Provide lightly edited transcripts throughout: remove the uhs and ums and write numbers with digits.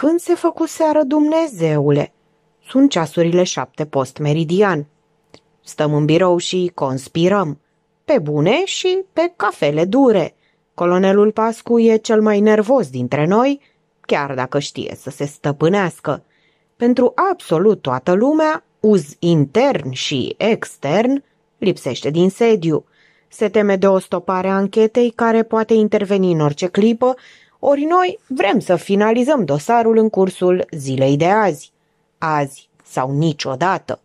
Când se făcuseară, Dumnezeule? Sunt ceasurile 7 post-meridian. Stăm în birou și conspirăm. Pe bune și pe cafele dure. Colonelul Pascu e cel mai nervos dintre noi, chiar dacă știe să se stăpânească. Pentru absolut toată lumea, uz intern și extern, lipsește din sediu. Se teme de o stopare a anchetei care poate interveni în orice clipă, ori noi vrem să finalizăm dosarul în cursul zilei de azi. Azi sau niciodată.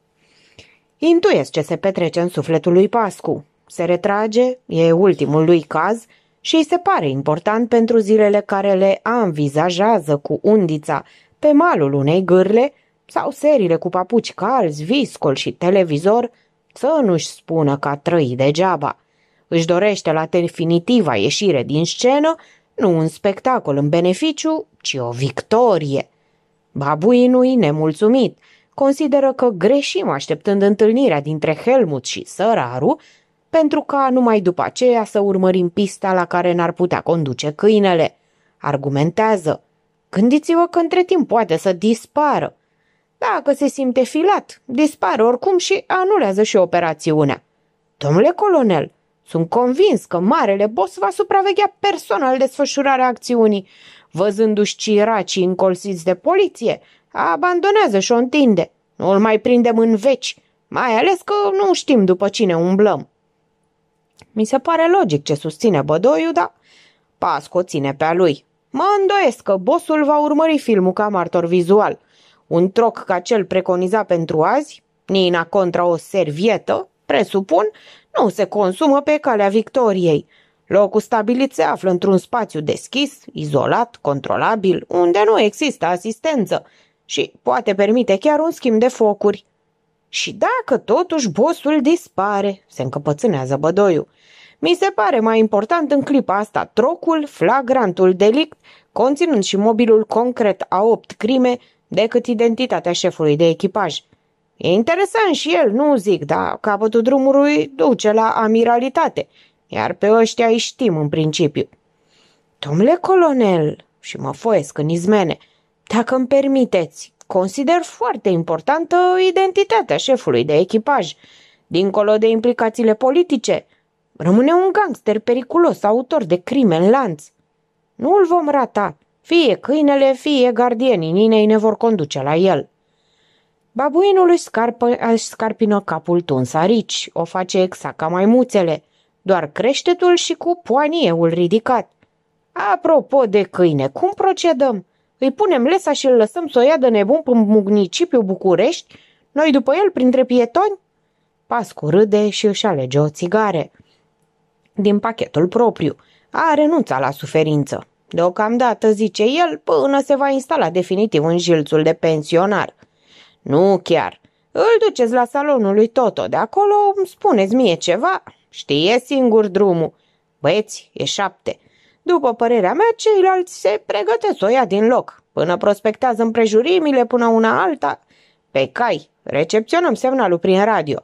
Intuiesc ce se petrece în sufletul lui Pascu. Se retrage, e ultimul lui caz și îi se pare important pentru zilele care le anvizajează cu undița pe malul unei gârle sau serile cu papuci calzi, viscol și televizor să nu-și spună că a trăit degeaba. Își dorește la definitiva ieșire din scenă nu un spectacol în beneficiu, ci o victorie. Babuinui, nemulțumit, consideră că greșim așteptând întâlnirea dintre Helmut și Săraru, pentru ca numai după aceea să urmărim pista la care n-ar putea conduce câinele. Argumentează. Gândiți-vă că între timp poate să dispară. Dacă se simte filat, dispare oricum și anulează și operațiunea. Domnule colonel, sunt convins că marele boss va supraveghea personal desfășurarea acțiunii. Văzându-și ciracii încolțiți de poliție, abandonează și o întinde. Nu-l mai prindem în veci, mai ales că nu știm după cine umblăm. Mi se pare logic ce susține Bădoiu, dar Pascu o ține pe-a lui. Mă îndoiesc că bossul va urmări filmul ca martor vizual. Un troc ca cel preconizat pentru azi, Nina contra o servietă, presupun, nu se consumă pe calea victoriei. Locul stabilit se află într-un spațiu deschis, izolat, controlabil, unde nu există asistență și poate permite chiar un schimb de focuri. Și dacă totuși bossul dispare, se încăpățânează Bădoiu. Mi se pare mai important în clipa asta trocul, flagrantul delict, conținând și mobilul concret a 8 crime, decât identitatea șefului de echipaj. E interesant și el, nu zic, dar capătul drumului duce la amiralitate, iar pe ăștia îi știm în principiu. Domnule colonel, și mă foiesc în izmene, dacă îmi permiteți, consider foarte importantă identitatea șefului de echipaj. Dincolo de implicațiile politice, rămâne un gangster periculos, autor de crime în lanț. Nu îl vom rata. Fie câinele, fie gardienii Ninei ne vor conduce la el. Babuinul își scarpină capul tuns arici, o face exact ca maimuțele, doar creștetul și cu poanieul ridicat. Apropo de câine, cum procedăm? Îi punem lesa și îl lăsăm să o ia de nebun în municipiul București, noi după el printre pietoni? Pascu râde și își alege o țigare. Din pachetul propriu, a renunțat la suferință. Deocamdată, zice el, până se va instala definitiv în jilțul de pensionar. Nu chiar. Îl duceți la salonul lui Toto de acolo, îmi spuneți mie ceva, știe singur drumul. Băieți, e 7. După părerea mea, ceilalți se pregătesc să o ia din loc, până prospectează împrejurimile, până una alta. Pe cai, recepționăm semnalul prin radio.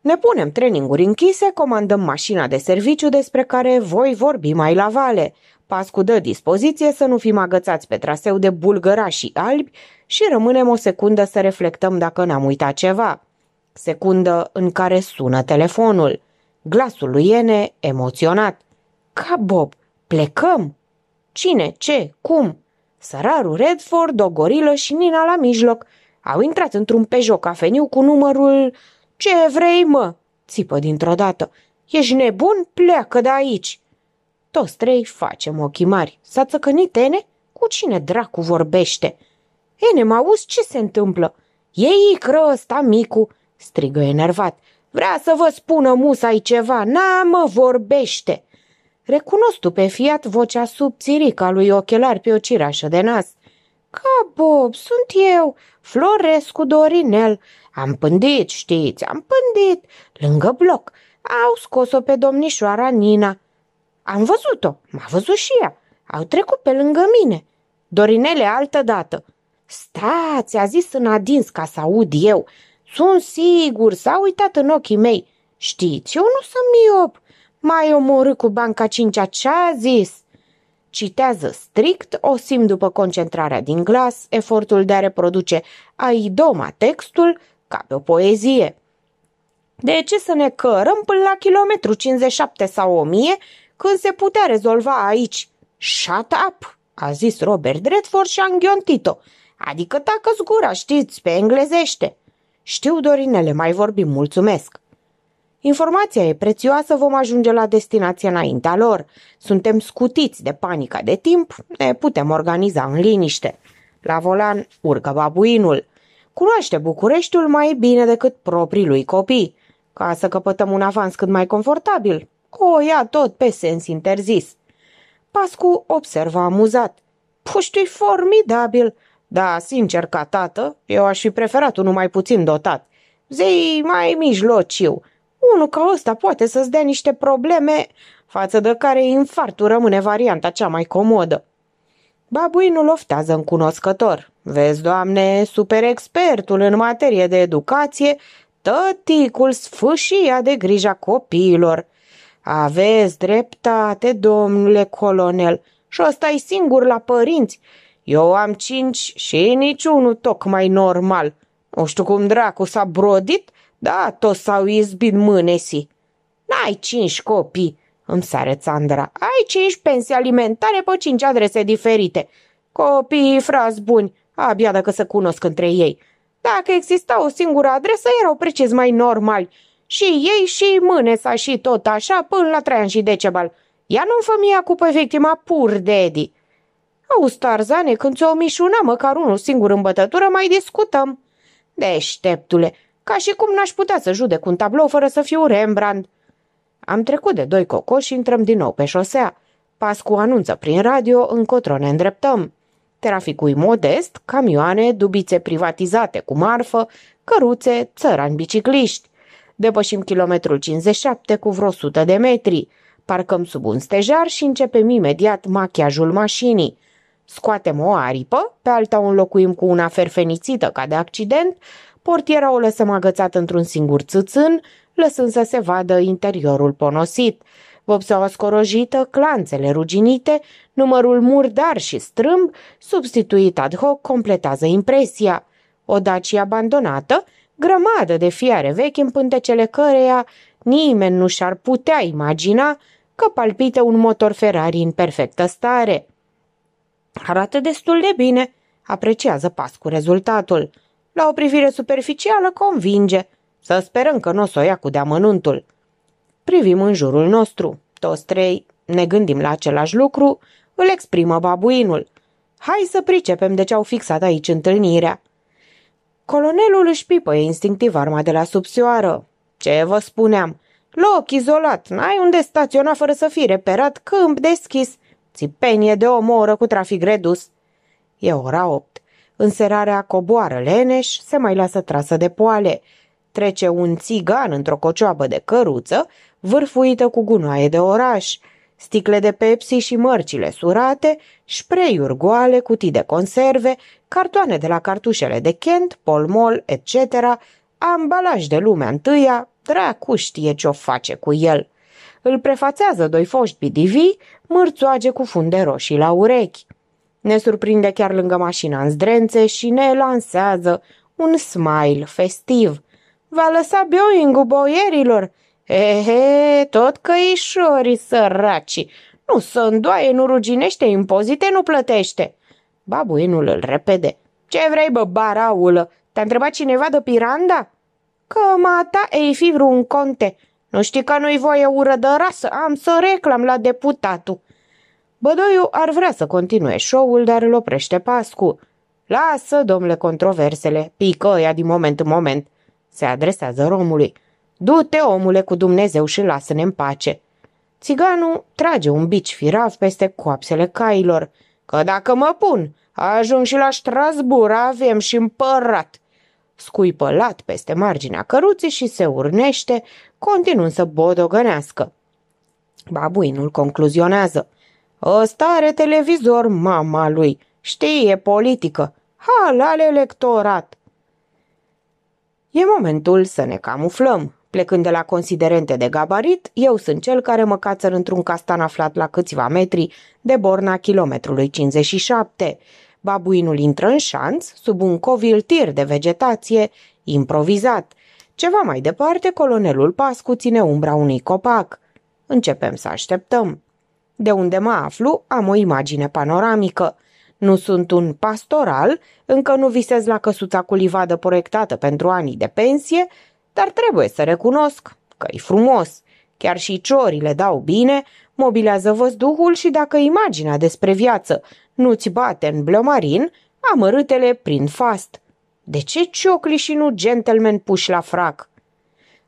Ne punem treninguri închise, comandăm mașina de serviciu despre care voi vorbi mai la vale. Pascu dă dispoziție să nu fim agățați pe traseu de bulgărașii albi și rămânem o secundă să reflectăm dacă n-am uitat ceva. Secundă în care sună telefonul. Glasul lui Ene, emoționat. Ca Bob, plecăm? Cine? Ce? Cum? Săraru, Redford, o gorilă și Nina la mijloc. Au intrat într-un Peugeot cafeniu cu numărul... Ce vrei, mă?" țipă dintr-o dată. Ești nebun? Pleacă de aici!" Toți trei facem ochii mari. S-a țăcănit Ene? Cu cine dracu vorbește?" Ene, m-auzi ce se întâmplă?" E icră ăsta, micu!" strigă enervat. Vrea să vă spună musai ceva, na, mă, vorbește!" Recunosc tu pe fiat vocea subțirică a lui ochelar pe o cireașă de nas. Ca Bob, sunt eu, Florescu Dorinel. Am pândit, știți, am pândit, lângă bloc. Au scos-o pe domnișoara Nina. Am văzut-o, m-a văzut și ea. Au trecut pe lângă mine. Dorinele altă dată. Stați, a zis în adins ca să aud eu. Sunt sigur, s-a uitat în ochii mei. Știți, eu nu sunt miop. M-ai omorât cu banca 5-a, ce-a zis? Citează strict, o simt după concentrarea din glas, efortul de a reproduce aidoma textul ca pe o poezie. De ce să ne cărăm până la kilometru 57 sau 1000 când se putea rezolva aici? Shut up, a zis Robert Redford și a înghiontit-o, adică tacă-ți gura, știți, pe englezește. Știu, Dorinele, mai vorbim, mulțumesc. Informația e prețioasă, vom ajunge la destinație înaintea lor. Suntem scutiți de panica de timp, ne putem organiza în liniște. La volan urcă babuinul. Cunoaște Bucureștiul mai bine decât proprii lui copii. Ca să căpătăm un avans cât mai confortabil, o ia tot pe sens interzis. Pascu observa amuzat. Puștiu-i formidabil, dar sincer ca tată, eu aș fi preferat unul mai puțin dotat. Zei mai mijlociu. Unul ca ăsta poate să-ți dea niște probleme, față de care infartul rămâne varianta cea mai comodă. Babuinul oftează încunoscător. Vezi, Doamne, super expertul în materie de educație, tăticul sfâșia de grija copiilor. Aveți dreptate, domnule colonel, și ăsta-i singur la părinți. Eu am 5 și niciunul tocmai normal. Nu știu cum dracu s-a brodit, da, toți s-au izbit mânesi. N-ai 5 copii, îmi sare Țandra. Ai 5 pensii alimentare pe 5 adrese diferite. Copiii, frați buni, abia dacă se cunosc între ei. Dacă exista o singură adresă, erau precis mai normali. Și ei și mânesa și tot așa până la Traian și Decebal. Ea nu-mi fămia cu pe victima pur dedi. Auzi, Tarzane, când ți-o mișuna măcar unul singur în bătătură, mai discutăm. Deșteptule, ca și cum n-aș putea să judec un tablou fără să fiu Rembrandt. Am trecut de 2 cocoși și intrăm din nou pe șosea. Pascu anunță prin radio încotro ne îndreptăm. Traficul modest, camioane, dubițe privatizate cu marfă, căruțe, țărani bicicliști. Depășim kilometrul 57 cu vreo 100 de metri. Parcăm sub un stejar și începem imediat machiajul mașinii. Scoatem o aripă, pe alta o înlocuim cu una ferfenițită ca de accident, portiera o lăsăm agățată într-un singur țâțân, lăsând să se vadă interiorul ponosit. Vopseaua scorojită, clanțele ruginite, numărul murdar și strâmb, substituit ad hoc, completează impresia. O Dacia abandonată, grămadă de fiare vechi în pântecele căreia nimeni nu și-ar putea imagina că palpite un motor Ferrari în perfectă stare. Arată destul de bine, apreciază Pascu rezultatul. La o privire superficială convinge. Să sperăm că nu o să o ia cu deamănuntul. Privim în jurul nostru. Toți 3 ne gândim la același lucru, îl exprimă babuinul. Hai să pricepem de ce au fixat aici întâlnirea. Colonelul își pipăie instinctiv arma de la subțioară. Ce vă spuneam? Loc izolat, n-ai unde staționa fără să fii reperat, câmp deschis, țipenie de o oră cu trafic redus. E ora 8. Înserarea coboară leneș, se mai lasă trasă de poale. Trece un țigan într-o cocioabă de căruță, vârfuită cu gunoaie de oraș, sticle de Pepsi și mărcile surate, spray-uri goale, cutii de conserve, cartoane de la cartușele de Kent, Pall Mall, etc., ambalaj de lumea întâia, dracu știe ce-o face cu el. Îl prefațează 2 foști bidivi, mârțoage cu funde roșii la urechi. Ne surprinde chiar lângă mașina în zdrențe și ne lansează un smile festiv. Va lăsa Boeing-ul boierilor. Ehe, tot căișorii săraci. Nu se îndoaie, nu ruginește, impozite nu plătește. Babuinul îl repede. Ce vrei, bă, baraulă? Te-a întrebat cineva de piranda? Că mata ei fi vreun conte. Nu știi că nu-i voie ură de rasă? Am să reclam la deputatul. Bădoiul ar vrea să continue show-ul, dar îl oprește Pascu. Lasă, domnule, controversele, pică ea din moment în moment. Se adresează romului. Du-te, omule, cu Dumnezeu și lasă-ne în pace. Țiganul trage un bici firav peste coapsele cailor. Că dacă mă pun, ajung și la Strasbourg, avem și împărat. Scuipă lat peste marginea căruții și se urnește, continuând să bodogănească. Babuinul concluzionează. Ăsta are televizor, mama lui. Știe politică. Halal electorat. E momentul să ne camuflăm. Plecând de la considerente de gabarit, eu sunt cel care mă cațăr într-un castan aflat la câțiva metri de borna kilometrului 57. Babuinul intră în șanț, sub un coviltir de vegetație, improvizat. Ceva mai departe, colonelul Pascu ține umbra unui copac. Începem să așteptăm. De unde mă aflu, am o imagine panoramică. Nu sunt un pastoral, încă nu visez la căsuța cu livadă proiectată pentru anii de pensie, dar trebuie să recunosc că-i frumos. Chiar și ciorile dau bine, mobilează văzduhul și dacă imaginea despre viață nu-ți bate în blămarin, amărâtele prin fast. De ce ciocli și nu gentlemen puși la frac?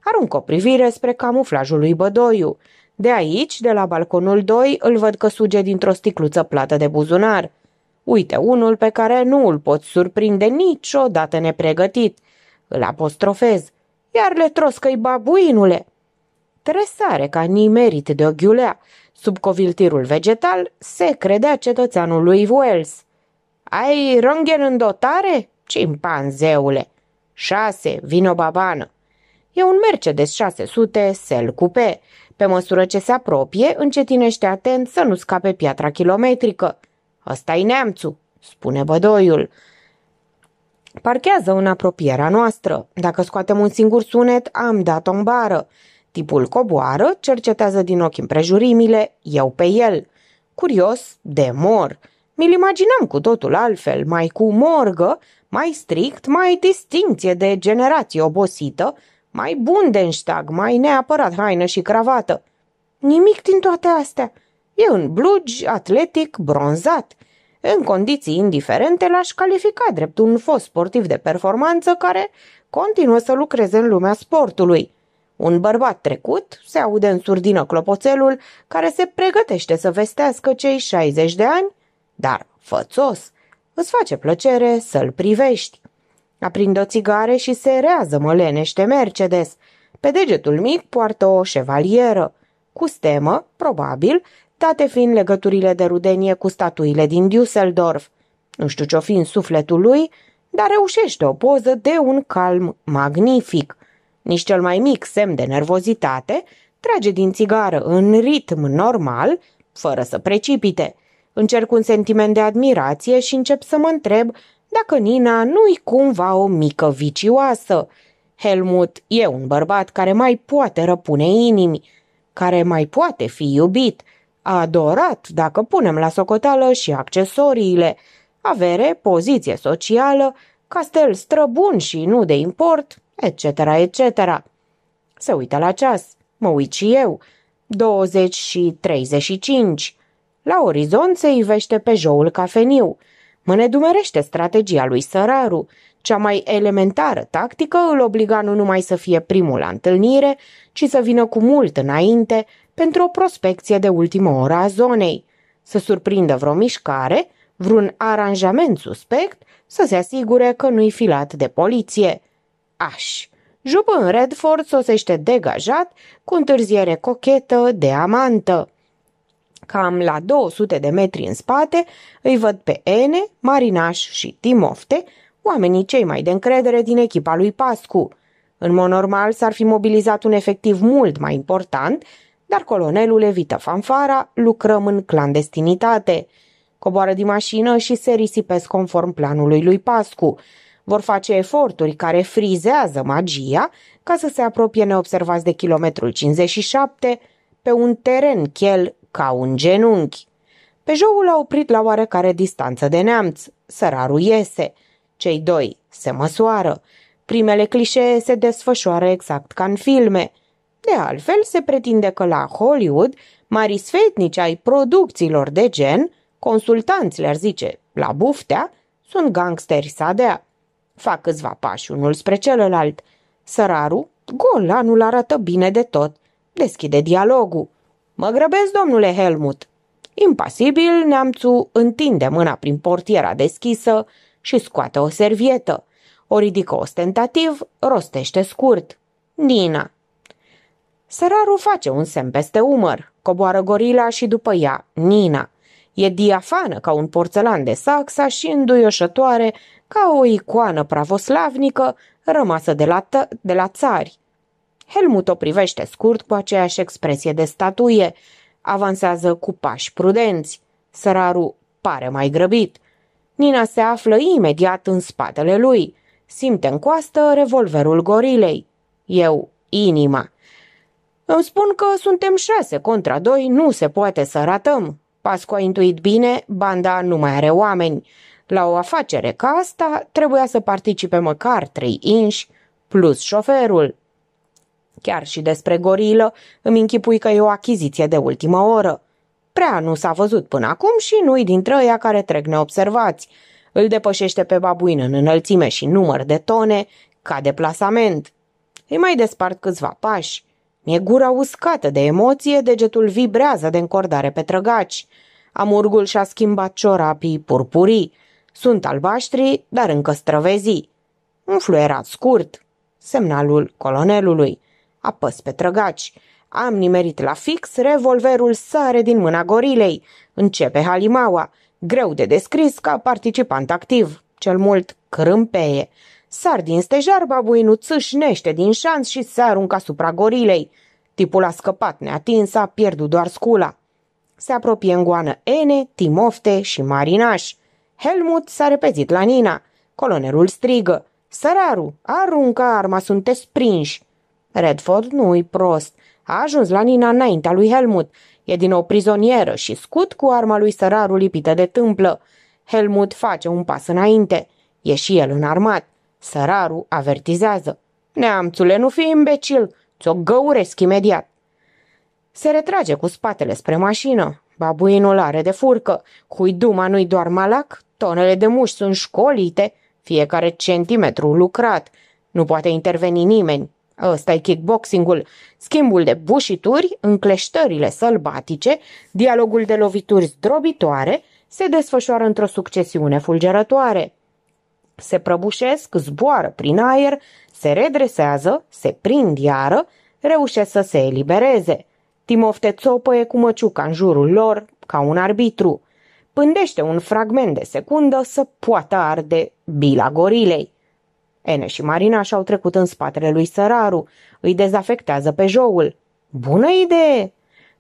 Arunc o privire spre camuflajul lui Bădoiu. De aici, de la balconul 2, îl văd că suge dintr-o sticluță plată de buzunar. Uite unul pe care nu îl pot surprinde niciodată nepregătit. Îl apostrofez. Iar le troscă-i babuinule. Tresare ca nimerit de o ghiulea. Sub coviltirul vegetal se credea cetățeanul lui Wells. Ai rânghen în dotare? Cimpanzeule! 6, vino babană! E un Mercedes 600 sel coupe. Pe măsură ce se apropie, încetinește atent să nu scape piatra kilometrică. Ăsta-i neamțu, spune Bădoiul. Parchează în apropierea noastră. Dacă scoatem un singur sunet, am dat-o în bară. Tipul coboară, cercetează din ochi împrejurimile, eu pe el. Curios, de mor. Mi-l imaginam cu totul altfel, mai cu morgă, mai strict, mai distincție de generație obosită, mai bundenștag, mai neapărat haină și cravată. Nimic din toate astea. E în blugi, atletic, bronzat. În condiții indiferente l-aș califica drept un fost sportiv de performanță care continuă să lucreze în lumea sportului. Un bărbat trecut se aude în surdină clopoțelul care se pregătește să vestească cei 60 de ani, dar fățos. Îți face plăcere să-l privești. Aprinde o țigare și se rează lenește Mercedes. Pe degetul mic poartă o șevalieră. Cu stemă, probabil, date fiind legăturile de rudenie cu statuile din Düsseldorf. Nu știu ce-o fi în sufletul lui, dar reușește o poză de un calm magnific. Nici cel mai mic semn de nervozitate, trage din țigară în ritm normal, fără să precipite. Încerc un sentiment de admirație și încep să mă întreb dacă Nina nu-i cumva o mică vicioasă. Helmut e un bărbat care mai poate răpune inimi, care mai poate fi iubit, adorat dacă punem la socoteală și accesoriile, avere, poziție socială, castel străbun și nu de import, etc., etc. Se uită la ceas, mă uit și eu, 20:35. La orizont se ivește Peugeot-ul cafeniu. Mă nedumerește strategia lui Săraru. Cea mai elementară tactică îl obliga nu numai să fie primul la întâlnire, ci să vină cu mult înainte pentru o prospecție de ultimă oră a zonei. Să surprindă vreo mișcare, vreun aranjament suspect, să se asigure că nu-i filat de poliție. Aș! Jupă în Redford sosește degajat cu întârziere cochetă de amantă. Cam la 200 de metri în spate îi văd pe Ene, Marinaș și Timofte, oamenii cei mai de încredere din echipa lui Pascu. În mod normal s-ar fi mobilizat un efectiv mult mai important, dar colonelul evită fanfara, lucrăm în clandestinitate. Coboară din mașină și se risipesc conform planului lui Pascu. Vor face eforturi care frizează magia ca să se apropie neobservați de kilometrul 57 pe un teren chel ca un genunchi. Peugeot-ul a oprit la oarecare distanță de neamț. Săraru iese. Cei doi se măsoară. Primele clișee se desfășoară exact ca în filme. De altfel, se pretinde că la Hollywood, mari sfetnici ai producțiilor de gen, consultanți le-ar zice la buftea, sunt gangsteri sadea. Fac câțiva pași unul spre celălalt. Săraru, golanul arată bine de tot, deschide dialogul. Mă grăbesc, domnule Helmut. Impasibil, neamțul întinde mâna prin portiera deschisă și scoate o servietă. O ridică ostentativ, rostește scurt. Nina. Săraru face un semn peste umăr, coboară gorila și după ea Nina. E diafană ca un porțelan de Saxa și înduioșătoare ca o icoană pravoslavnică rămasă de la țari. Helmut o privește scurt cu aceeași expresie de statuie. Avansează cu pași prudenți. Săraru pare mai grăbit. Nina se află imediat în spatele lui. Simte în coastă revolverul gorilei. Eu, inima. Îmi spun că suntem 6 contra 2, nu se poate să ratăm. Pascu a intuit bine, banda nu mai are oameni. La o afacere ca asta trebuia să participe măcar 3 inși, plus șoferul. Chiar și despre gorilă îmi închipui că e o achiziție de ultimă oră. Prea nu s-a văzut până acum și nu-i dintre ăia care trec neobservați. Îl depășește pe babuin în înălțime și număr de tone, ca deplasament. Îi mai despart câțiva pași. Mi-e gura uscată de emoție, degetul vibrează de încordare pe trăgaci. Amurgul și-a schimbat ciorapii purpurii. Sunt albaștri, dar încă străvezi. Un fluierat scurt. Semnalul colonelului. Apăs pe trăgaci. Am nimerit la fix, revolverul sare din mâna gorilei. Începe halimaua. Greu de descris ca participant activ. Cel mult crâmpeie. Sar din stejar, babuinul țâșnește din șanț și se aruncă asupra gorilei. Tipul a scăpat neatins, a pierdut doar scula. Se apropie în goană Ene, Timofte și Marinaș. Helmut s-a repezit la Nina. Colonelul strigă. Săraru, aruncă arma, sunteți prinși. Redford nu-i prost. A ajuns la Nina înaintea lui Helmut. E din nou prizonieră și scut cu arma lui Săraru lipită de tâmplă. Helmut face un pas înainte. E și el înarmat. Săraru avertizează. Neamțule, nu fi imbecil, ți-o găuresc imediat. Se retrage cu spatele spre mașină. Babuinul are de furcă. Cui duma nu-i doar malac, tonele de mușchi sunt școlite, fiecare centimetru lucrat. Nu poate interveni nimeni. Ăsta-i kickboxing-ul, schimbul de bușituri, încleștările sălbatice, dialogul de lovituri zdrobitoare se desfășoară într-o succesiune fulgerătoare. Se prăbușesc, zboară prin aer, se redresează, se prind iară, reușesc să se elibereze. Timofte țopăie cu măciuca în jurul lor, ca un arbitru. Pândește un fragment de secundă să poată arde bila gorilei. Ene și Marina și-au trecut în spatele lui Săraru. Îi dezafectează pe joul. Bună idee!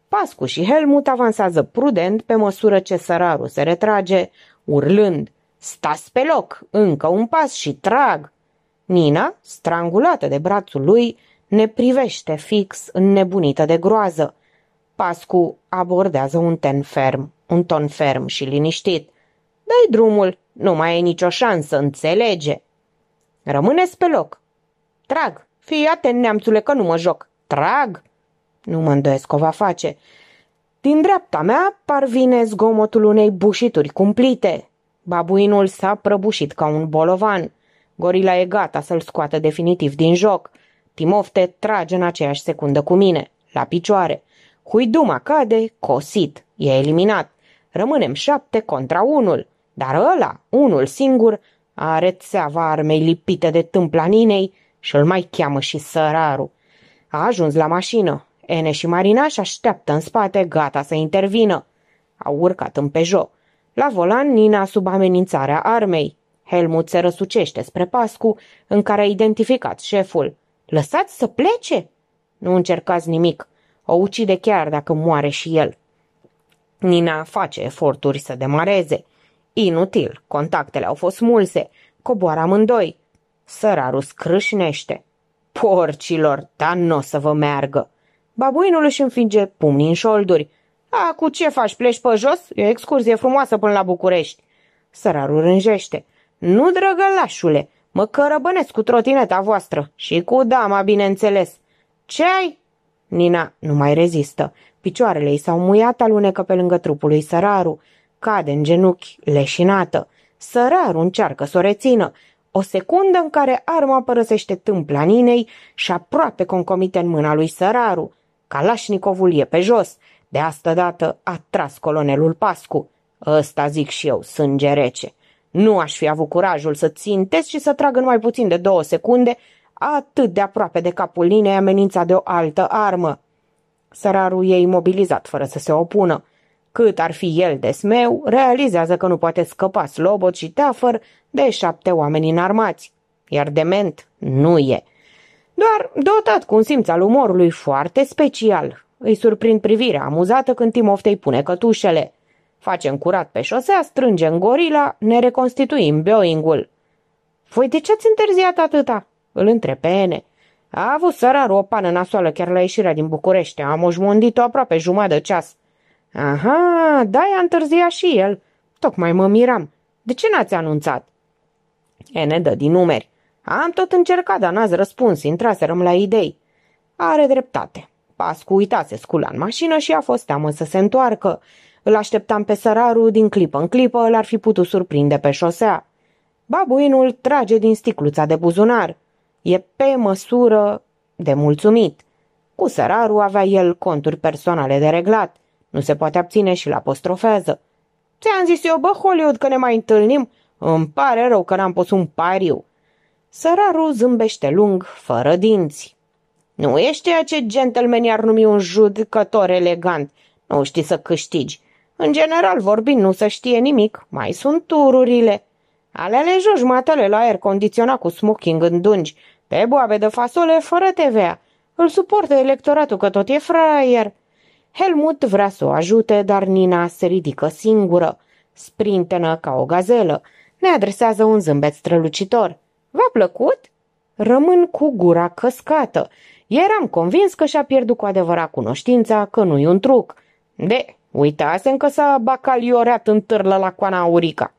Pascu și Helmut avansează prudent pe măsură ce Săraru se retrage, urlând. Stați pe loc, încă un pas și trag! Nina, strangulată de brațul lui, ne privește fix, înnebunită de groază. Pascu abordează un ton ferm și liniștit. Dă-i drumul, nu mai e nicio șansă, înțelege! Rămâneți pe loc! Trag! Fii atent, neamțule, că nu mă joc! Trag! Nu mă îndoiesc o va face. Din dreapta mea parvine zgomotul unei bușituri cumplite. Babuinul s-a prăbușit ca un bolovan. Gorila e gata să-l scoată definitiv din joc. Timofte trage în aceeași secundă cu mine, la picioare. Huiduma cade, cosit, e eliminat. Rămânem 7 contra 1, dar ăla, unul singur, are țeava armei lipită de tâmpla Ninei și îl mai cheamă și Săraru. A ajuns la mașină. Ene și Marinaș așteaptă în spate, gata să intervină. Au urcat în Peugeot. La volan, Nina sub amenințarea armei. Helmut se răsucește spre Pascu, în care a identificat șeful. Lăsați să plece? Nu încercați nimic. O ucide chiar dacă moare și el. Nina face eforturi să demareze. Inutil, contactele au fost mulse. Coboară amândoi. Săraru scrâșnește. Porcilor, dar n-o să vă meargă. Babuinul își înfinge pumnii în șolduri. A, cu ce faci? Pleci pe jos? E o excursie frumoasă până la București. Săraru rânjește. Nu, drăgălașule, mă cărăbănesc cu trotineta voastră și cu dama, bineînțeles. Ce ai? Nina nu mai rezistă. Picioarele ei s-au muiat, alunecă pe lângă trupul lui Săraru. Cade în genunchi, leșinată. Săraru încearcă să o rețină. O secundă în care arma părăsește tâmpla Ninei și aproape concomite în mâna lui Săraru. Calașnicovul e pe jos. De asta dată a tras colonelul Pascu. Ăsta zic și eu, sânge rece. Nu aș fi avut curajul să țintesc și să trag în mai puțin de 2 secunde, atât de aproape de capul Ninei amenințat de o altă armă. Săraru e imobilizat fără să se opună. Cât ar fi el de smeu, realizează că nu poate scăpa slobot și teafăr de 7 oameni înarmați. Iar dement nu e. doar dotat cu un simț al umorului foarte special. Îi surprind privirea amuzată când Timofte îi pune cătușele. Facem curat pe șosea, strângem gorila, ne reconstituim Boeing-ul. Voi de ce ați întârziat atâta?" îl întreb pe Ene. A avut Săraru o pană nasoală chiar la ieșirea din București. Am oșmondit-o aproape jumătate de ceas." Aha, da-i-a întârziat și el. Tocmai mă miram. De ce n-ați anunțat?" Ene dă din numeri. Am tot încercat, dar n-ați răspuns, intraserăm la idei." Are dreptate. Pascu uitase scula în mașină și a fost teamă să se întoarcă. Îl așteptam pe Săraru, din clipă în clipă l-ar fi putut surprinde pe șosea. Babuinul trage din sticluța de buzunar. E pe măsură de mulțumit. Cu Săraru avea el conturi personale de reglat. Nu se poate abține și-l apostrofează. Ți-am zis eu, bă, Hollywood, că ne mai întâlnim? Îmi pare rău că n-am pus un pariu. Săraru zâmbește lung, fără dinți. Nu ești ceea ce gentleman ar numi un judecător elegant. Nu știi să câștigi. În general vorbind, nu se știe nimic. Mai sunt tururile. Ale jos matele la aer condiționat cu smoking în dungi, pe boabe de fasole fără TVA. Îl suportă electoratul că tot e fraier. Helmut vrea să o ajute, dar Nina se ridică singură, sprintenă ca o gazelă. Ne adresează un zâmbet strălucitor. V-a plăcut? Rămân cu gura căscată. Eram convins că și-a pierdut cu adevărat cunoștința, că nu-i un truc. De, uitasem că s-a bacalioreat în târlă la coana aurica.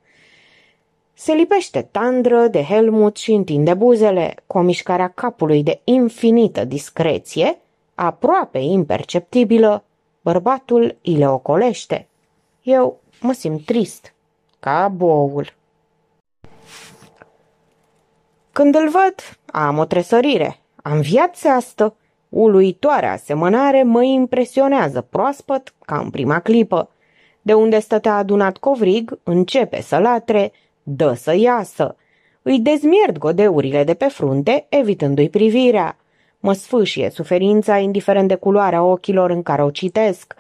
Se lipește tandră de Helmut și întinde buzele, cu o mișcare a capului de infinită discreție, aproape imperceptibilă, bărbatul îi le ocolește. Eu mă simt trist, ca boul. Când îl văd, am o tresărire. Am viațeastă, uluitoarea asemănare mă impresionează proaspăt ca în prima clipă. De unde stătea adunat covrig, începe să latre, dă să iasă. Îi dezmierd godeurile de pe frunte, evitându-i privirea. Mă sfâșie suferința, indiferent de culoarea ochilor în care o citesc.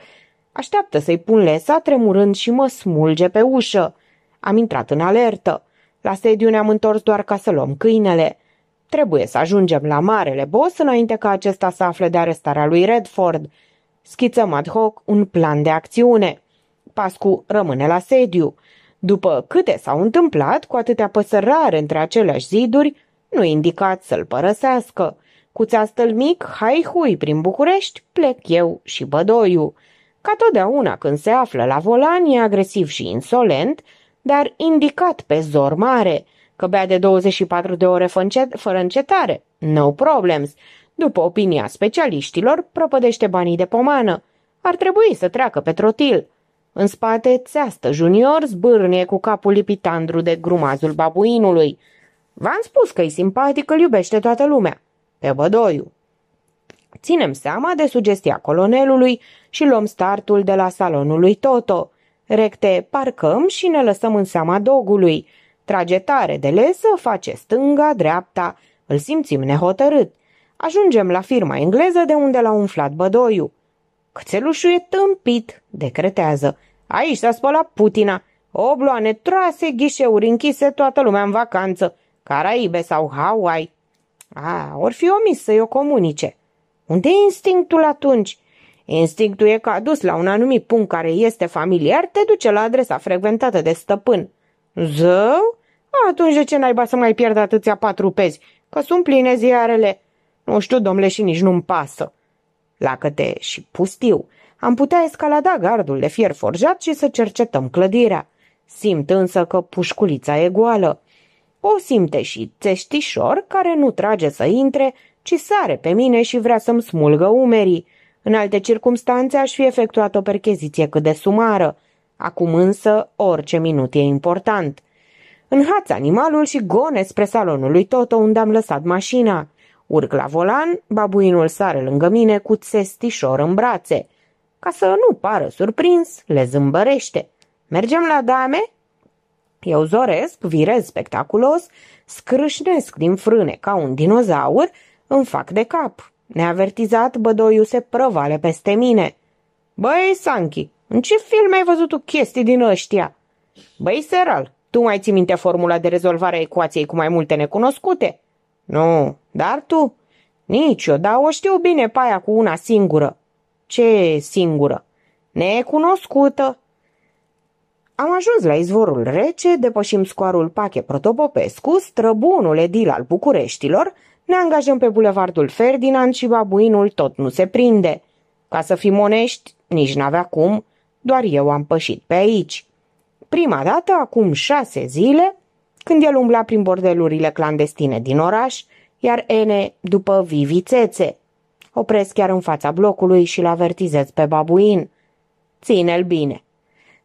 Așteaptă să-i pun lesa, tremurând, și mă smulge pe ușă. Am intrat în alertă. La sediu ne-am întors doar ca să luăm câinele. Trebuie să ajungem la marele boss înainte ca acesta să afle de arestarea lui Redford. Schițăm ad hoc un plan de acțiune. Pascu rămâne la sediu. După câte s-au întâmplat, cu atâtea păsări rare între aceleași ziduri, nu-i indicat să-l părăsească. Cu țeastă-l mic, hai hui, prin București, plec eu și Bădoiu. Ca totdeauna când se află la volan, e agresiv și insolent, dar indicat pe zor mare, că bea de 24 de ore fără încetare. No problems. După opinia specialiștilor, prăpădește banii de pomană. Ar trebui să treacă pe trotil. În spate, țeastă junior zbârnie cu capul lipitandru de grumazul babuinului. V-am spus că e simpatic, îl iubește toată lumea. Pe Bădoiu. Ținem seama de sugestia colonelului și luăm startul de la salonul lui Toto. Recte parcăm și ne lăsăm în seama dogului. Trage tare de lesă, face stânga, dreapta, îl simțim nehotărât. Ajungem la firma engleză de unde l-a umflat Bădoiu. Cățelușul e tâmpit, decretează. Aici s-a spălat putina. Obloane trase, ghișeuri închise, toată lumea în vacanță. Caraibe sau Hawaii. A, or fi omis să-i o comunice. Unde e instinctul atunci? Instinctul e că a dus la un anumit punct care este familiar, te duce la adresa frecventată de stăpân. Zău? Atunci de ce naiba să mai pierd atâția patru pezi? Că sunt pline ziarele. Nu știu, domnule, și nici nu-mi pasă. Lacăte și pustiu. Am putea escalada gardul de fier forjat și să cercetăm clădirea. Simt însă că pușculița e goală. O simte și țeștișor, care nu trage să intre, ci sare pe mine și vrea să-mi smulgă umerii. În alte circumstanțe aș fi efectuat o percheziție cât de sumară. Acum însă orice minut e important. Înhaț animalul și gone spre salonul lui Toto, unde am lăsat mașina. Urc la volan, babuinul sare lângă mine cu țestișor în brațe. Ca să nu pară surprins, le zâmbărește. Mergem la dame? Eu zoresc, virez spectaculos, scrâșnesc din frâne ca un dinozaur, îmi fac de cap. Neavertizat, Bădoiu se prăvale peste mine. Băi, Sanchi, în ce film ai văzut tu chestii din ăștia? Băi, Seral, tu mai ții minte formula de rezolvare a ecuației cu mai multe necunoscute? Nu, dar tu? Nici eu, dar o știu bine pe aia cu una singură. Ce singură? Necunoscută. Am ajuns la izvorul rece, depășim Scuarul Pache Protopopescu, străbunul edil al Bucureștilor, ne angajăm pe Bulevardul Ferdinand și babuinul tot nu se prinde. Ca să fim onești, nici n-avea cum, doar eu am pășit pe aici. Prima dată, acum 6 zile, când el umbla prin bordelurile clandestine din oraș, iar Ene după vivițețe. Opresc chiar în fața blocului și-l avertizez pe babuin. Ține-l bine.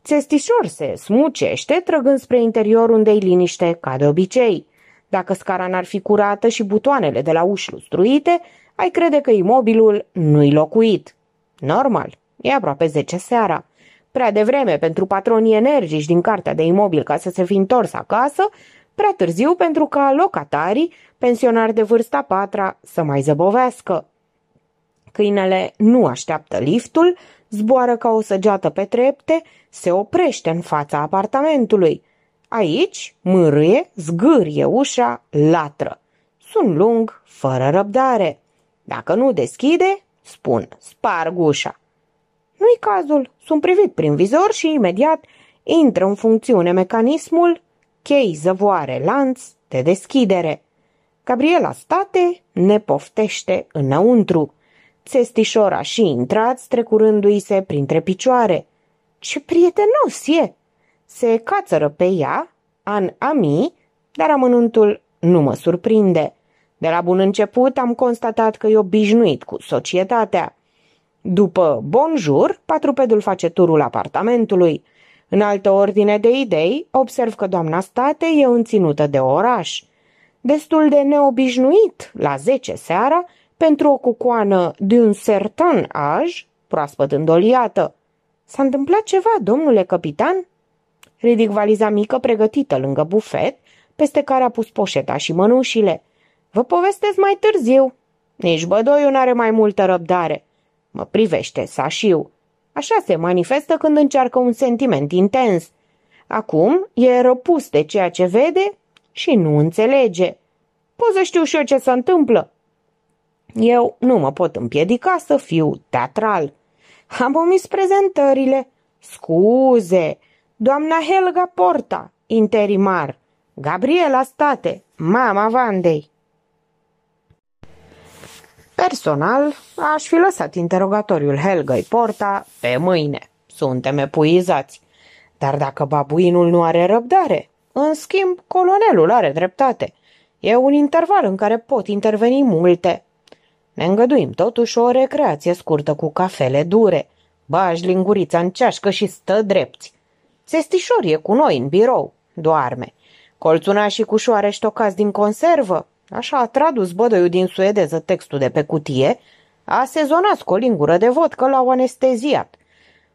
Țestișor se smucește, trăgând spre interior unde-i liniște, ca de obicei. Dacă scara n-ar fi curată și butoanele de la uși lustruite, ai crede că imobilul nu-i locuit. Normal, e aproape 10 seara. Prea devreme pentru patronii energici din cartea de imobil ca să se fi întors acasă, prea târziu pentru ca locatarii, pensionari de vârsta 4-a, să mai zăbovească. Câinele nu așteaptă liftul, zboară ca o săgeată pe trepte, se oprește în fața apartamentului. Aici mârâie, zgârie ușa, latră. Sun lung, fără răbdare. Dacă nu deschide, spun, sparg ușa. Nu-i cazul, sunt privit prin vizor și imediat intră în funcțiune mecanismul, chei, zăvoare, lanț de deschidere. Gabriela State ne poftește înăuntru. Țestișora și intrați, trecurându-i se printre picioare. Ce prietenos e! Se cațără pe ea, an ami, dar amănuntul nu mă surprinde. De la bun început am constatat că e obișnuit cu societatea. După bonjour, patrupedul face turul apartamentului. În altă ordine de idei, observ că doamna State e înținută de oraș. Destul de neobișnuit, la 10 seara, pentru o cucoană de un certain âge, proaspăt îndoliată. S-a întâmplat ceva, domnule capitan? Ridic valiza mică pregătită lângă bufet, peste care a pus poșeta și mănușile. Vă povestesc mai târziu. Nici bădoiul n-are mai multă răbdare. Mă privește sașiu. Așa se manifestă când încearcă un sentiment intens. Acum e răpus de ceea ce vede și nu înțelege. Pot să știu și eu ce se întâmplă. Eu nu mă pot împiedica să fiu teatral. Am omis prezentările. Scuze! Doamna Helga Porta, interimar. Gabriela State, mama Vandei. Personal, aș fi lăsat interogatoriul Helgei Porta pe mâine. Suntem epuizați. Dar dacă babuinul nu are răbdare, în schimb, colonelul are dreptate. E un interval în care pot interveni multe. Ne îngăduim totuși o recreație scurtă cu cafele dure. Bagi lingurița în ceașcă și stă drepți. Țestișor e cu noi în birou. Doarme. Colțunașii cu șoare ștocați din conservă. Așa a tradus bădoiul din suedeză textul de pe cutie. A sezonat cu o lingură de vodcă, l-au anesteziat.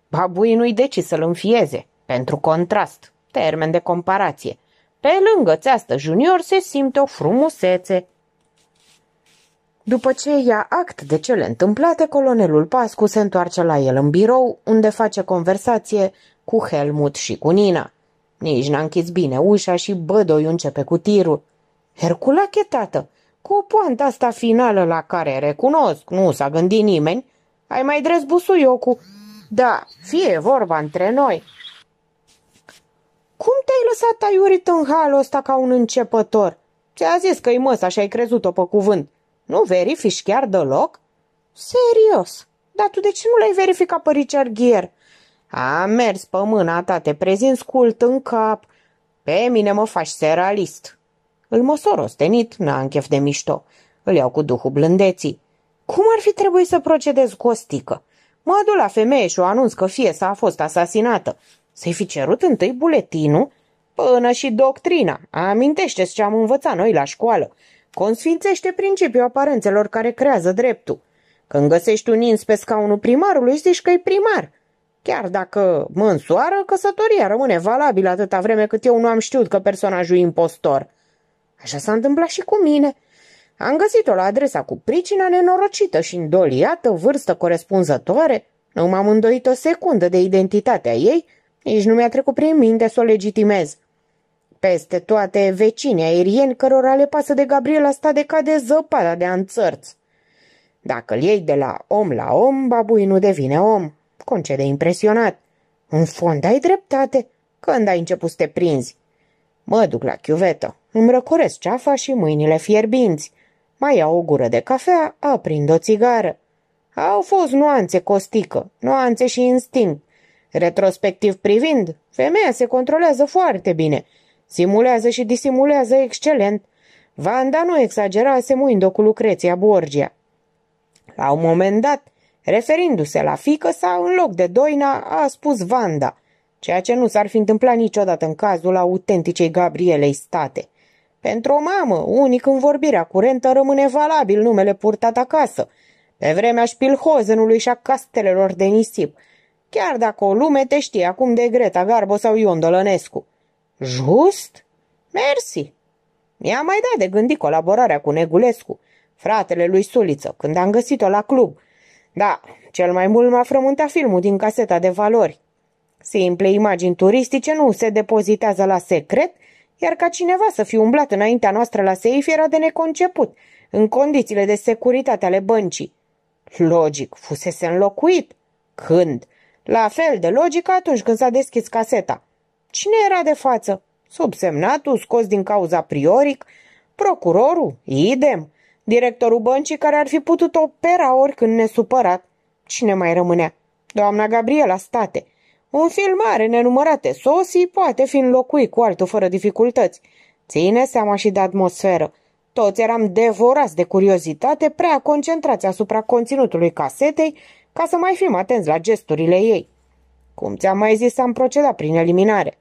Babuinul-i decis să-l înfieze. Pentru contrast. Termen de comparație. Pe lângă țeastă junior se simte o frumusețe. După ce ia act de cele întâmplate, colonelul Pascu se întoarce la el în birou, unde face conversație cu Helmut și cu Nina. Nici n-a închis bine ușa și bădoiul începe cu tirul. Herculache, tată, cu poanta asta finală la care recunosc, nu s-a gândit nimeni, ai mai dres busuiocul. Da, fie vorba între noi. Cum te-ai lăsat aiurit în halul ăsta ca un începător? Ți-a zis că-i măsa și ai crezut-o pe cuvânt. Nu verifici chiar deloc? Serios, dar tu de ce nu l-ai verificat pe Richard Gere? A mers pe mâna ta, te prezinți cult în cap. Pe mine mă faci seralist. Îl măsor ostenit, n-a închef de mișto. Îl iau cu duhul blândeții. Cum ar fi trebuit să procedez cu o stică? Mă duc la femeie și o anunț că fiesa a fost asasinată. Să-i fi cerut întâi buletinul până și doctrina. Amintește-ți ce am învățat noi la școală. Consfințește principiul aparențelor care creează dreptul. Când găsești un ins pe scaunul primarului, zici că-i primar. Chiar dacă mă însoară, căsătoria rămâne valabilă atâta vreme cât eu nu am știut că personajul e impostor. Așa s-a întâmplat și cu mine. Am găsit-o la adresa cu pricina nenorocită și îndoliată, vârstă corespunzătoare. Nu m-am îndoit o secundă de identitatea ei, nici nu mi-a trecut prin minte să o legitimez. Peste toate vecinii aerieni cărora le pasă de Gabriela State ca de zăpada de anțărți. Dacă îl iei de la om la om, babui nu devine om. Concede impresionat. În fond ai dreptate. Când ai început să te prinzi? Mă duc la chiuvetă. Îmi răcoresc ceafa și mâinile fierbinți. Mai iau o gură de cafea, aprind o țigară. Au fost nuanțe, Costică, nuanțe și instinct. Retrospectiv privind, femeia se controlează foarte bine. Simulează și disimulează excelent. Vanda nu exagera asemuind-o cu Lucreția Borgia. La un moment dat, referindu-se la fiică sa, în loc de Doina, a spus Vanda, ceea ce nu s-ar fi întâmplat niciodată în cazul autenticei Gabrielei State. Pentru o mamă, unic în vorbirea curentă rămâne valabil numele purtat acasă, pe vremea șpilhozenului și a castelelor de nisip, chiar dacă o lume te știe acum de Greta Garbo sau Ion Dolănescu. Just? Mersi! Mi-a mai dat de gândit colaborarea cu Negulescu, fratele lui Suliță, când am găsit-o la club. Da, cel mai mult m-a frământat filmul din caseta de valori. Simple imagini turistice nu se depozitează la secret, iar ca cineva să fi umblat înaintea noastră la seif era de neconceput, în condițiile de securitate ale băncii. Logic, fusese înlocuit. Când? La fel de logic atunci când s-a deschis caseta. Cine era de față? Subsemnatul, scos din cauza prioric, procurorul, idem, directorul băncii care ar fi putut opera oricând nesupărat. Cine mai rămânea? Doamna Gabriela State. Un film are nenumărate sosii, poate fi înlocuit cu altul fără dificultăți. Ține seama și de atmosferă. Toți eram devorați de curiozitate, prea concentrați asupra conținutului casetei, ca să mai fim atenți la gesturile ei. Cum ți-am mai zis, am procedat prin eliminare.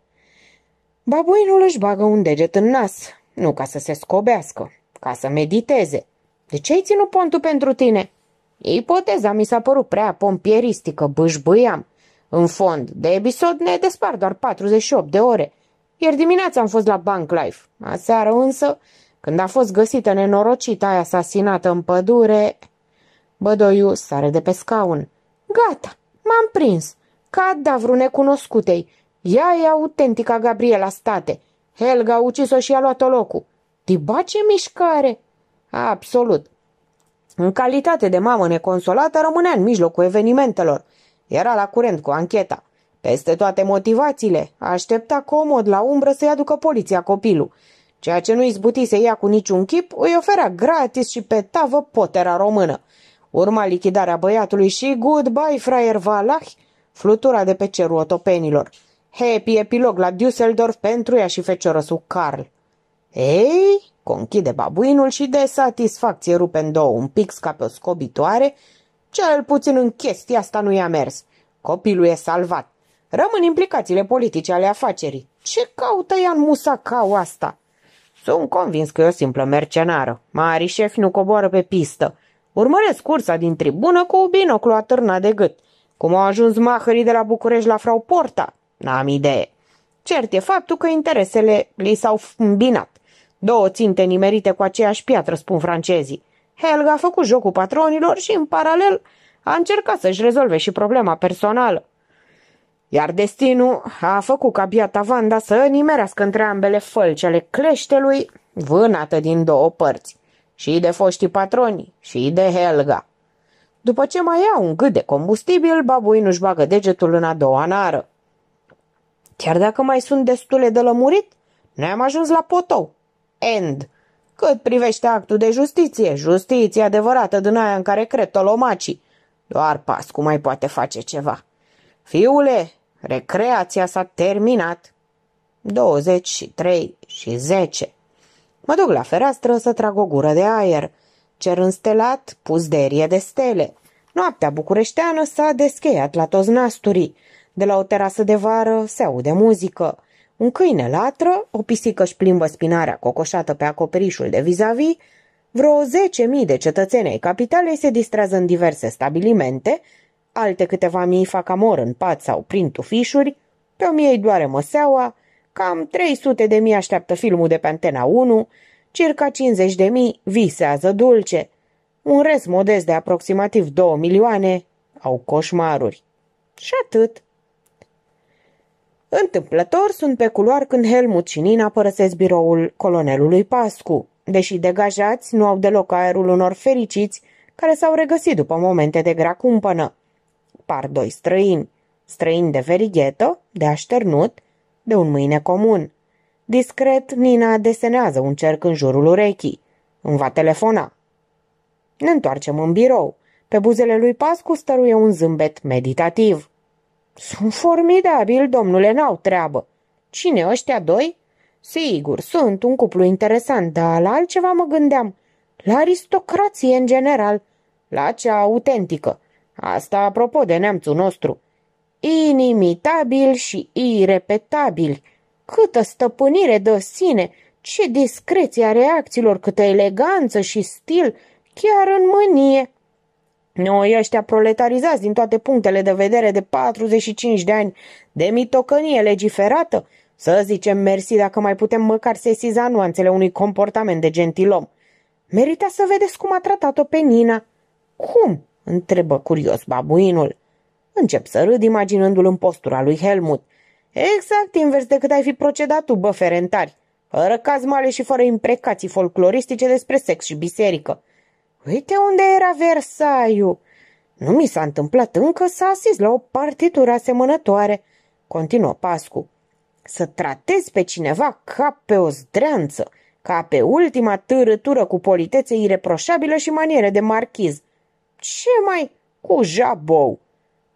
Babuinul își bagă un deget în nas, nu ca să se scobească, ca să mediteze. De ce ai ținut pontul pentru tine? Ipoteza mi s-a părut prea pompieristică, bâșbâiam. În fond, de episod ne despar doar 48 de ore. Ieri dimineața am fost la Bank Life. Aseară însă, când a fost găsită nenorocita aia asasinată în pădure... Bădoiu sare de pe scaun. Gata, m-am prins. Cadavru necunoscutei. Ea e autentica Gabriela State. Helga a ucis-o și a luat-o locul. Tiba, ce mișcare! Absolut. În calitate de mamă neconsolată rămânea în mijlocul evenimentelor. Era la curent cu ancheta. Peste toate motivațiile, aștepta comod la umbră să-i aducă poliția copilul. Ceea ce nu izbutise ea cu niciun chip, îi oferea gratis și pe tavă potera română. Urma lichidarea băiatului și goodbye fraier valahi, flutura de pe cerul otopenilor. Happy epilog la Düsseldorf pentru ea și feciorăsul Carl. Ei, conchide babuinul și de satisfacție rupe în două un pix ca pe o scobitoare. Cel puțin în chestia asta nu i-a mers. Copilul e salvat. Rămân implicațiile politice ale afacerii. Ce caută ea în musacau asta? Sunt convins că e o simplă mercenară. Mari șefi nu coboară pe pistă. Urmăresc cursa din tribună cu binoclu atârnat de gât. Cum au ajuns mahării de la București la frau Porta? N-am idee. Cert e faptul că interesele li s-au îmbinat. Două ținte nimerite cu aceeași piatră, spun francezii. Helga a făcut jocul patronilor și, în paralel, a încercat să-și rezolve și problema personală. Iar destinul a făcut ca biata Vanda să nimerească între ambele fălci ale cleștelui, vânată din două părți. Și de foștii patroni, și de Helga. După ce mai ia un gât de combustibil, babuinul își bagă degetul în a doua nară. Chiar dacă mai sunt destule de lămurit, noi am ajuns la potou. End. Cât privește actul de justiție, justiție adevărată din aia în care cred tolomacii, doar Pascu mai poate face ceva. Fiule, recreația s-a terminat. 23 și 10. Mă duc la fereastră să trag o gură de aer. Cer înstelat, pus de erie de stele. Noaptea bucureșteană s-a descheiat la toți nasturii. De la o terasă de vară se aude muzică. Un câine latră, o pisică își plimbă spinarea cocoșată pe acoperișul de vis-a-vis, vreo 10.000 de cetățeni ai capitalei se distrează în diverse stabilimente, alte câteva mii fac amor în pat sau prin tufișuri, pe 1.000 îi doare măseaua, cam 300.000 așteaptă filmul de pe Antena 1, circa 50.000 visează dulce, un rest modest de aproximativ 2 milioane au coșmaruri. Și atât. Întâmplător sunt pe culoar când Helmut și Nina părăsesc biroul colonelului Pascu. Deși degajați, nu au deloc aerul unor fericiți care s-au regăsit după momente de grea cumpănă. Par doi străini, străini de verighetă, de așternut, de un mâine comun. Discret, Nina desenează un cerc în jurul urechii. Îmi va telefona. Ne întoarcem în birou. Pe buzele lui Pascu stăruie un zâmbet meditativ. Sunt formidabil, domnule, n-au treabă. Cine, ăștia doi? Sigur, sunt un cuplu interesant, dar la altceva mă gândeam. La aristocrație în general, la cea autentică. Asta apropo de neamțul nostru. Inimitabil și irepetabil. Câtă stăpânire de sine, ce discreție a reacțiilor, câtă eleganță și stil, chiar în mânie. Noi ăștia proletarizați din toate punctele de vedere de 45 de ani, de mitocănie legiferată, să zicem mersi dacă mai putem măcar sesiza nuanțele unui comportament de gentilom. Merita să vedeți cum a tratat-o pe Nina. Cum? Întrebă curios babuinul. Încep să râd imaginându-l în postura lui Helmut. Exact invers decât ai fi procedat tu, bă, ferentari, fără cazmale și fără imprecații folcloristice despre sex și biserică. Uite unde era Versailles. Nu mi s-a întâmplat încă să asist la o partitură asemănătoare, continuă Pascu. Să tratezi pe cineva ca pe o zdreanță, ca pe ultima târâtură cu politețe ireproșabilă și maniere de marchiz. Ce mai cu jabou?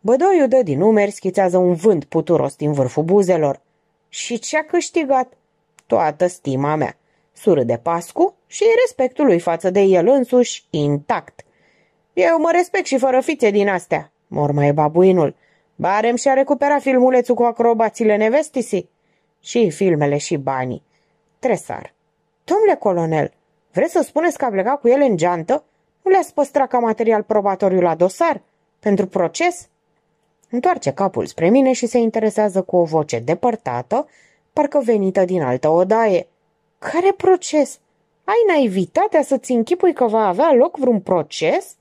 Bădoiul dă din umeri, schițează un vânt puturos din vârful buzelor. Și ce-a câștigat? Toată stima mea. Surâde Pascu și respectul lui față de el însuși intact. Eu mă respect și fără fițe din astea, mormăie babuinul. Barem și-a recuperat filmulețul cu acrobațiile nevestisii. Și filmele și banii. Tresar. Domnule colonel, vreți să spuneți că a plecat cu ele în geantă? Nu le-ați păstrat ca material probatoriu la dosar? Pentru proces? Întoarce capul spre mine și se interesează cu o voce depărtată, parcă venită din altă odaie. Care proces? Ai naivitatea să-ți închipui că va avea loc vreun proces?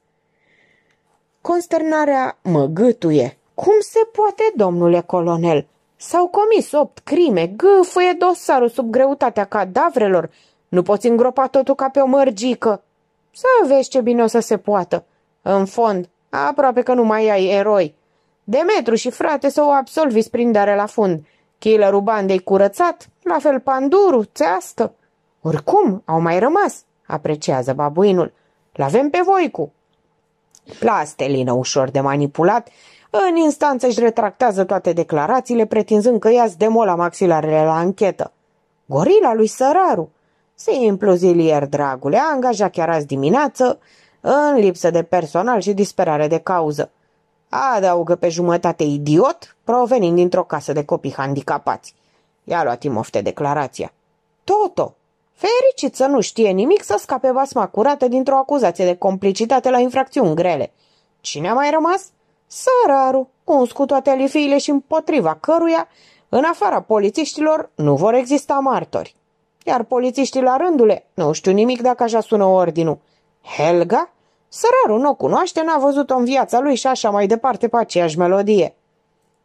Consternarea mă gâtuie. Cum se poate, domnule colonel? S-au comis 8 crime, gâfâie dosarul sub greutatea cadavrelor. Nu poți îngropa totul ca pe o mărgică. Să vezi ce bine o să se poată. În fond, aproape că nu mai ai eroi. Demetru și frate să o absolviți prin dare la fund. Killerul bandei curățat, la fel Panduru, Țeastă. Oricum, au mai rămas, apreciază babuinul. L-avem pe Voicu. Plastelină ușor de manipulat, în instanță își retractează toate declarațiile, pretinzând că i-ați demola maxilarele la anchetă. Gorila lui Săraru. Simplu zilier, dragule, a angajat chiar azi dimineață, în lipsă de personal și disperare de cauză. Adaugă pe jumătate idiot, provenind dintr-o casă de copii handicapați. I-a luat Timofte declarația. Toto, fericit să nu știe nimic, să scape basma curată dintr-o acuzație de complicitate la infracțiuni grele. Cine a mai rămas? Săraru, uns cu toate alifiile și împotriva căruia, în afara polițiștilor, nu vor exista martori. Iar polițiștii la rândule, nu știu nimic dacă așa sună ordinul. Helga? Sărarul nu o cunoaște, n-a văzut-o în viața lui și așa mai departe pe aceeași melodie.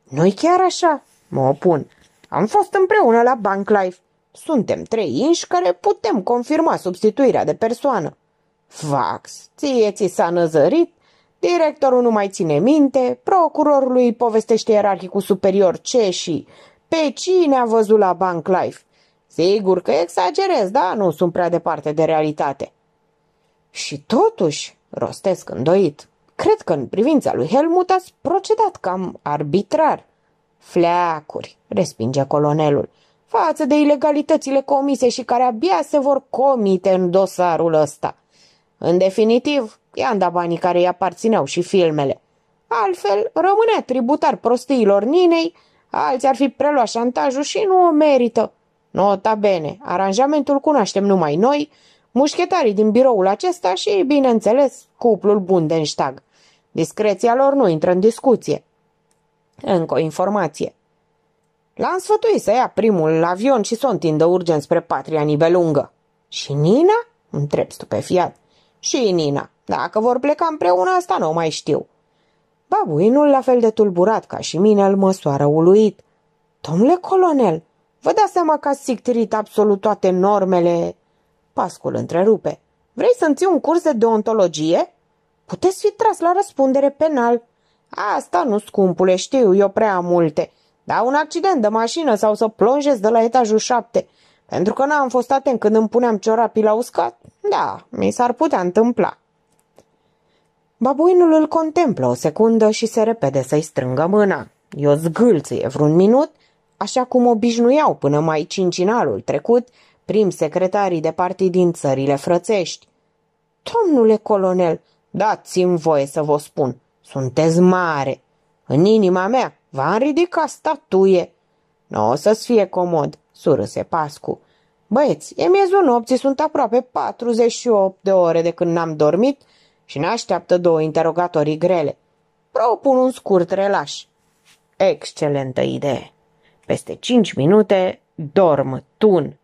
Nu-i chiar așa, mă opun. Am fost împreună la Bank Life. Suntem 3 inși care putem confirma substituirea de persoană. Vax, ție ți s-a năzărit, directorul nu mai ține minte, procurorului povestește ierarhicul superior ce și pe cine a văzut la Bank Life. Sigur că exagerez, dar nu sunt prea departe de realitate. Și totuși, rostesc îndoit, cred că în privința lui Helmut ați procedat cam arbitrar. Fleacuri, respinge colonelul, față de ilegalitățile comise și care abia se vor comite în dosarul ăsta. În definitiv, i-am dat banii care îi aparțineau și filmele. Altfel, rămânea tributar prostiilor Ninei, alții ar fi preluat șantajul și nu o merită. Nota bene, aranjamentul cunoaștem numai noi, mușchetarii din biroul acesta și, bineînțeles, cuplul Bundenstag. Discreția lor nu intră în discuție. Încă o informație. L-am sfătuit să ia primul avion și să o întindă urgent spre patria Nibelungă. Și Nina? Întreb stupefiat. Și Nina. Dacă vor pleca împreună, asta nu mai știu. Babuinul, la fel de tulburat ca și mine, îl măsoară uluit. Domnule colonel, vă dați seama că ați sictirit absolut toate normele... Pascul întrerupe. Vrei să-mi ții un curs de deontologie? Puteți fi tras la răspundere penal. Asta nu, scumpule, știu eu prea multe. Da, un accident de mașină sau să plonjez de la etajul 7. Pentru că n-am fost atent când îmi puneam ciorapii la uscat? Da, mi s-ar putea întâmpla. Babuinul îl contemplă o secundă și se repede să-i strângă mâna. I-o zgâlțâie vreun minut, așa cum obișnuiau până mai cincinalul trecut prim secretarii de partii din țările frățești. Domnule colonel, dați-mi voie să vă spun, sunteți mare. În inima mea v-am ridicat statuie. Nu o să-ți fie comod, surâse Pascu. Băieți, e miezul nopții, sunt aproape 48 de ore de când n-am dormit și ne așteaptă două interogatorii grele. Propun un scurt relaș. Excelentă idee. Peste 5 minute dorm tun